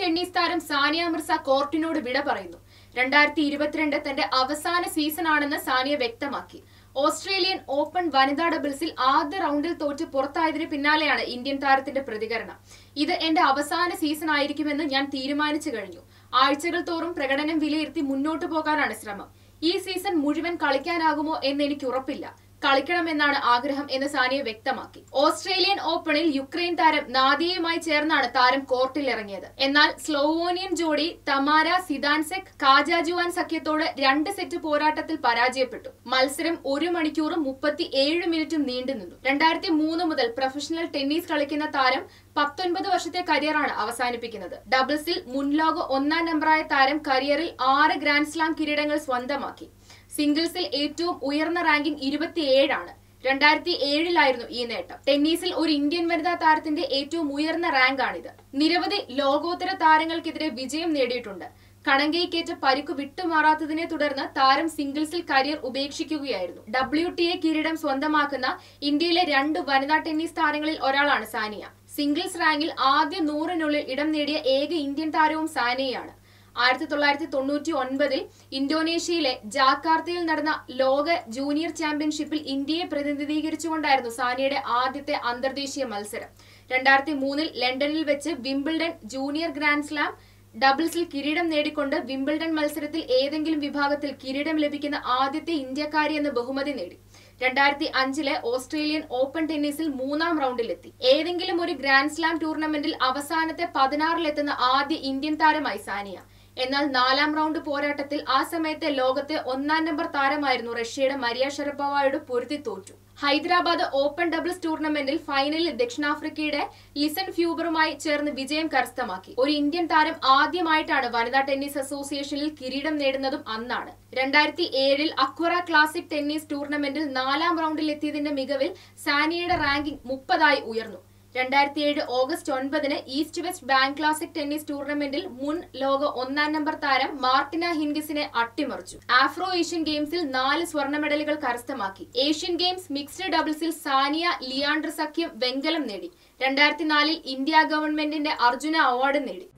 tennis taram Sania Mirza Kortinodu vida parayunnu. 2022 തന്റെ അവസാന സീസണാണെന്ന് സാനിയ വ്യക്തമാക്കി. ഓസ്ട്രേലിയൻ ഓപ്പൺ വനിതാ ഡബിൾസിൽ ആദ്യ റൗണ്ടിൽ തോറ്റ് പുറത്തായതിന് പിന്നാലെയാണ് ഇന്ത്യൻ താരത്തിന്റെ പ്രതികരണം. ഇത് എന്റെ അവസാന സീസൺ ആയിരിക്കുമെന്ന് ഞാൻ തീരുമാനിച്ചു കഴിഞ്ഞു. ആഴ്ചകൾ തോറും പ്രകടനം വിലയിരുത്തി മുന്നോട്ട് പോകാനാണ് ശ്രമം. ഈ സീസൺ മുഴുവൻ കളിക്കാനാകുമോ എന്ന് എനിക്ക് ഉറപ്പില്ല. കളിക്കണമെന്നാണ് ആഗ്രഹം എന്ന് സാനിയ വ്യക്തമാക്കി. ഓസ്ട്രേലിയൻ ഓപ്പണിൽ യുക്രൈൻ താരം നാദിയയുമായി ചേർന്നാണ് താരം കോർട്ടിൽ ഇറങ്ങിയത്. എന്നാൽ സ്ലോവോനിയൻ ജോഡി തമാര സിദാൻസെക് കാജാജുവാൻ സഖ്യത്തോട് 2 സെറ്റ് പോരാട്ടത്തിൽ പരാജയപ്പെട്ടു. മത്സരം 1 മണിക്കൂറും 37 മിനിറ്റും നീണ്ടുനിന്നു. 2003 മുതൽ പ്രൊഫഷണൽ ടെന്നീസ് കളിക്കുന്ന താരം 19 വർഷത്തെ കരിയറാണ് അവസാനിപ്പിക്കുന്നത്. ഡബിൾസിൽ മുൻലോക 1-ാം നമ്പറായ താരം കരിയറിൽ 6 ഗ്രാൻഡ് സ്ലാം കിരീടങ്ങൾ സ്വന്തമാക്കി. സിംഗിൾസിൽ ഏറ്റവും ഉയർന്ന റാങ്കിംഗ് 27 ആണ്. 2007-ലായിരുന്നു ഈ നേട്ടം. ടെന്നീസിൽ ഒരു ഇന്ത്യൻ വനിതാ താരത്തിന്റെ ഏറ്റവും ഉയർന്ന റാങ്കാണിത്. നിരവധി ലോകോത്തര താരങ്ങൾക്കെതിരെ വിജയം നേടിയിട്ടുണ്ട്. കണങ്കൈക്കേറ്റ പരിക്കു വിട്ടുമാറാത്തതിനെ തുടർന്ന് താരം സിംഗിൾസിൽ കരിയർ ഉപേക്ഷിക്കുകയായിരുന്നു. WTA കിരീടം സ്വന്തമാക്കുന്ന ഇന്ത്യയിലെ 2 വനിതാ ടെന്നീസ് താരങ്ങളിൽ ഒരാളാണ് സാനിയ. സിംഗിൾസ് റാങ്കിൽ ആദ്യ 100-നുള്ളിൽ ഇടം നേടിയ ഏക ഇന്ത്യൻ താരവും സാനിയയാണ്. 1999-ൽ ഇന്തോനേഷ്യയിലെ ജാക്കാർത്തയിൽ നടന്ന ലോക ജൂനിയർ ചാമ്പ്യൻഷിപ്പിൽ ഇന്ത്യയെ പ്രതിനിധീകരിച്ചുകൊണ്ടായിരുന്നു സാനിയയുടെ ആദ്യത്തെ അന്തർദേശീയ മത്സരം. 2003-ൽ ലണ്ടനിൽ വെച്ച് വിംബിൾഡൺ ജൂനിയർ ഗ്രാൻഡ് സ്ലാം ഡബിൾസിൽ കിരീടം നേടിക്കൊണ്ട് വിംബിൾഡൺ മത്സരത്തിൽ ഏതെങ്കിലും വിഭാഗത്തിൽ കിരീടം ലഭിക്കുന്ന ആദ്യത്തെ ഇന്ത്യക്കാരി എന്ന ബഹുമതി നേടി. 2005-ലെ ഓസ്ട്രേലിയൻ ഓപ്പൺ ടെന്നീസിൽ 3-ാം റൗണ്ടിലെത്തി. ഏതെങ്കിലും ഒരു ഗ്രാൻഡ് സ്ലാം ടൂർണമെന്റിൽ അവസാനത്തെ 16-ലെത്തുന്ന ആദ്യ ഇന്ത്യൻ താരമായി സാനിയ. എന്നാൽ 4-ാം റൗണ്ട് പോരാട്ടത്തിൽ ആ സമയത്തെ ലോകത്തെ 1-ാം നമ്പർ താരമായിരുന്നു റഷ്യയുടെ മരിയ ഷറപ്പോവയോട് പൊരുതി തോറ്റു. ഹൈദരാബാദ് ഓപ്പൺ ഡബിൾസ് ടൂർണമെന്റിൽ ഫൈനലിൽ ദക്ഷിണാഫ്രിക്കയുടെ ലിസൺ ഫ്യൂബറുമായി ചേർന്ന് വിജയം കരസ്ഥമാക്കി. ഒരു ഇന്ത്യൻ താരം ആദ്യമായിട്ടാണ് വനിതാ ടെന്നീസ് അസോസിയേഷനിൽ കിരീടം നേടുന്നതും അന്നാണ്. 2007-ൽ അക്വറ ക്ലാസിക് ടെന്നീസ് ടൂർണമെന്റിൽ 4-ാം റൗണ്ടിലെത്തിയതിന്റെ മികവിൽ സാനിയയുടെ റാങ്കിംഗ് 30-ആയി ഉയർന്നു. 2007 ഓഗസ്റ്റ് 9-ന് East west bank classic tennis ടൂർണമെന്റിൽ മുൻ ലോക 1-ാം നമ്പർ താരം മാർട്ടിന ഹിൻഗിസിനെ അട്ടിമറിച്ചു. ആഫ്രോ ഏഷ്യൻ ഗെയിംസിൽ 4 സ്വർണ്ണ മെഡലുകൾ കരസ്ഥമാക്കി. ഏഷ്യൻ ഗെയിംസ് മിക്സ്ഡ് ഡബിൾസിൽ സാനിയ ലിയാൻഡർ സഖ്യം വെങ്കലം നേടി. 2004-ൽ ഇന്ത്യ ഗവൺമെന്റിന്റെ അർജുന അവാർഡ് നേടി.